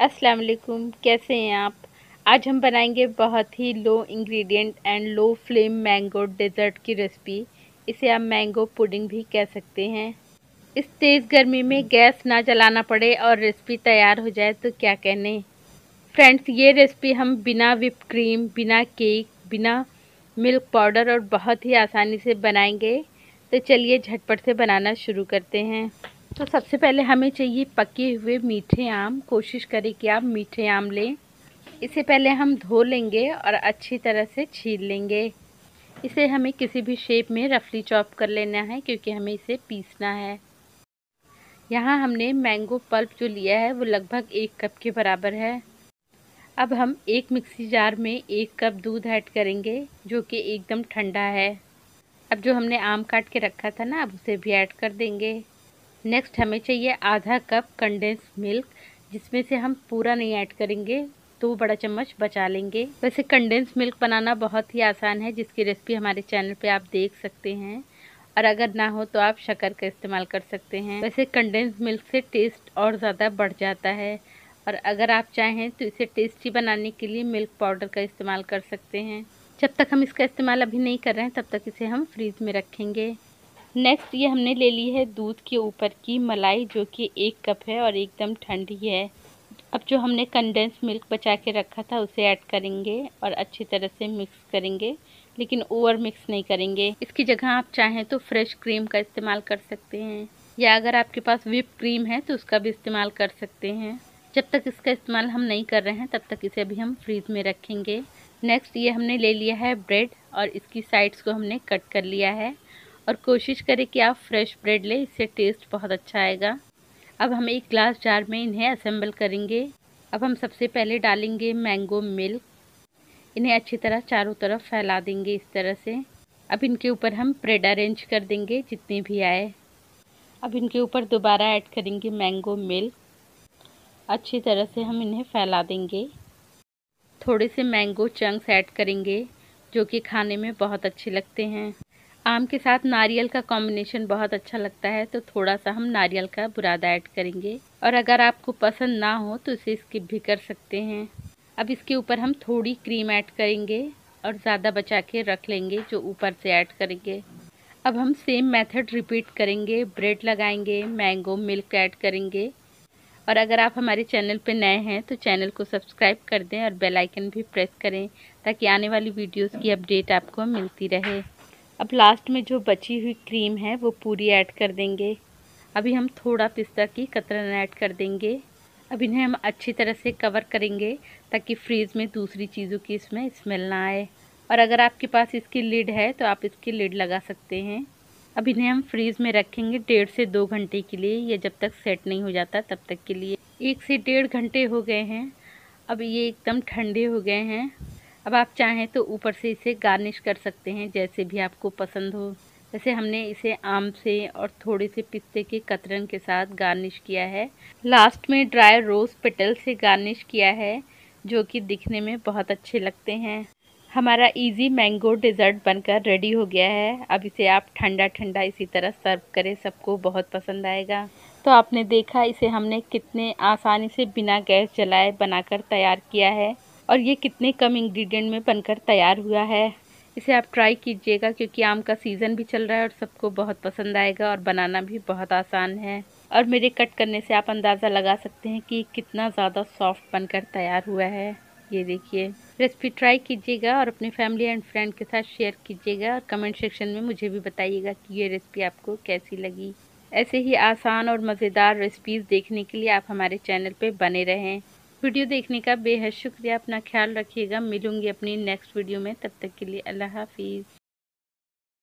अस्सलाम वालेकुम, कैसे हैं आप। आज हम बनाएंगे बहुत ही low ingredient and low flame mango dessert की रेसिपी। इसे आप मैंगो पुडिंग भी कह सकते हैं। इस तेज़ गर्मी में गैस ना जलाना पड़े और रेसिपी तैयार हो जाए तो क्या कहने। फ्रेंड्स, ये रेसिपी हम बिना व्हिप क्रीम, बिना केक, बिना मिल्क पाउडर और बहुत ही आसानी से बनाएंगे। तो चलिए झटपट से बनाना शुरू करते हैं। तो सबसे पहले हमें चाहिए पके हुए मीठे आम। कोशिश करें कि आप मीठे आम लें। इसे पहले हम धो लेंगे और अच्छी तरह से छील लेंगे। इसे हमें किसी भी शेप में रफली चॉप कर लेना है क्योंकि हमें इसे पीसना है। यहाँ हमने मैंगो पल्प जो लिया है वो लगभग 1 कप के बराबर है। अब हम एक मिक्सी जार में 1 कप दूध ऐड करेंगे जो कि एकदम ठंडा है। अब जो हमने आम काट के रखा था ना, अब उसे भी ऐड कर देंगे। नेक्स्ट हमें चाहिए आधा कप कंडेंस मिल्क, जिसमें से हम पूरा नहीं ऐड करेंगे, 2 बड़ा चम्मच बचा लेंगे। वैसे कंडेंस मिल्क बनाना बहुत ही आसान है, जिसकी रेसिपी हमारे चैनल पे आप देख सकते हैं। और अगर ना हो तो आप शक्कर का इस्तेमाल कर सकते हैं। वैसे कंडेंस मिल्क से टेस्ट और ज़्यादा बढ़ जाता है। और अगर आप चाहें तो इसे टेस्टी बनाने के लिए मिल्क पाउडर का इस्तेमाल कर सकते हैं। जब तक हम इसका इस्तेमाल अभी नहीं कर रहे हैं तब तक इसे हम फ्रीज़ में रखेंगे। नेक्स्ट ये हमने ले ली है दूध के ऊपर की मलाई, जो कि 1 कप है और एकदम ठंडी है। अब जो हमने कंडेंस मिल्क बचा के रखा था उसे ऐड करेंगे और अच्छी तरह से मिक्स करेंगे, लेकिन ओवर मिक्स नहीं करेंगे। इसकी जगह आप चाहें तो फ्रेश क्रीम का इस्तेमाल कर सकते हैं, या अगर आपके पास व्हिप क्रीम है तो उसका भी इस्तेमाल कर सकते हैं। जब तक इसका इस्तेमाल हम नहीं कर रहे हैं तब तक इसे अभी हम फ्रीज़ में रखेंगे। नेक्स्ट ये हमने ले लिया है ब्रेड और इसकी साइड्स को हमने कट कर लिया है। और कोशिश करें कि आप फ्रेश ब्रेड लें, इससे टेस्ट बहुत अच्छा आएगा। अब हम एक ग्लास जार में इन्हें असेंबल करेंगे। अब हम सबसे पहले डालेंगे मैंगो मिल्क। इन्हें अच्छी तरह चारों तरफ फैला देंगे इस तरह से। अब इनके ऊपर हम ब्रेड अरेंज कर देंगे जितने भी आए। अब इनके ऊपर दोबारा ऐड करेंगे मैंगो मिल्क। अच्छी तरह से हम इन्हें फैला देंगे। थोड़े से मैंगो चंक्स ऐड करेंगे जो कि खाने में बहुत अच्छे लगते हैं। आम के साथ नारियल का कॉम्बिनेशन बहुत अच्छा लगता है, तो थोड़ा सा हम नारियल का बुरादा ऐड करेंगे। और अगर आपको पसंद ना हो तो इसे स्किप भी कर सकते हैं। अब इसके ऊपर हम थोड़ी क्रीम ऐड करेंगे और ज़्यादा बचा के रख लेंगे जो ऊपर से ऐड करेंगे। अब हम सेम मेथड रिपीट करेंगे। ब्रेड लगाएंगे, मैंगो मिल्क ऐड करेंगे। और अगर आप हमारे चैनल पर नए हैं तो चैनल को सब्सक्राइब कर दें और बेल आइकन भी प्रेस करें ताकि आने वाली वीडियोज़ की अपडेट आपको मिलती रहे। अब लास्ट में जो बची हुई क्रीम है वो पूरी ऐड कर देंगे। अभी हम थोड़ा पिस्ता की कतरन ऐड कर देंगे। अब इन्हें हम अच्छी तरह से कवर करेंगे ताकि फ्रीज़ में दूसरी चीज़ों की इसमें स्मेल ना आए। और अगर आपके पास इसकी लिड है तो आप इसकी लिड लगा सकते हैं। अब इन्हें हम फ्रीज़ में रखेंगे 1.5 से 2 घंटे के लिए, या जब तक सेट नहीं हो जाता तब तक के लिए। 1 से 1.5 घंटे हो गए हैं। अब ये एकदम ठंडे हो गए हैं। अब आप चाहें तो ऊपर से इसे गार्निश कर सकते हैं जैसे भी आपको पसंद हो। जैसे हमने इसे आम से और थोड़े से पिस्ते के कतरन के साथ गार्निश किया है। लास्ट में ड्राई रोज़ पेटल से गार्निश किया है जो कि दिखने में बहुत अच्छे लगते हैं। हमारा इजी मैंगो डेजर्ट बनकर रेडी हो गया है। अब इसे आप ठंडा ठंडा इसी तरह सर्व करें, सबको बहुत पसंद आएगा। तो आपने देखा इसे हमने कितने आसानी से बिना गैस जलाए बनाकर तैयार किया है और ये कितने कम इंग्रेडिएंट में बनकर तैयार हुआ है। इसे आप ट्राई कीजिएगा क्योंकि आम का सीज़न भी चल रहा है और सबको बहुत पसंद आएगा और बनाना भी बहुत आसान है। और मेरे कट करने से आप अंदाज़ा लगा सकते हैं कि कितना ज़्यादा सॉफ्ट बनकर तैयार हुआ है। ये देखिए, रेसिपी ट्राई कीजिएगा और अपने फैमिली एंड फ्रेंड के साथ शेयर कीजिएगा। और कमेंट सेक्शन में मुझे भी बताइएगा कि ये रेसिपी आपको कैसी लगी। ऐसे ही आसान और मज़ेदार रेसिपीज़ देखने के लिए आप हमारे चैनल पर बने रहें। वीडियो देखने का बेहद शुक्रिया। अपना ख्याल रखिएगा। मिलूंगी अपनी नेक्स्ट वीडियो में, तब तक के लिए अल्लाह हाफिज़।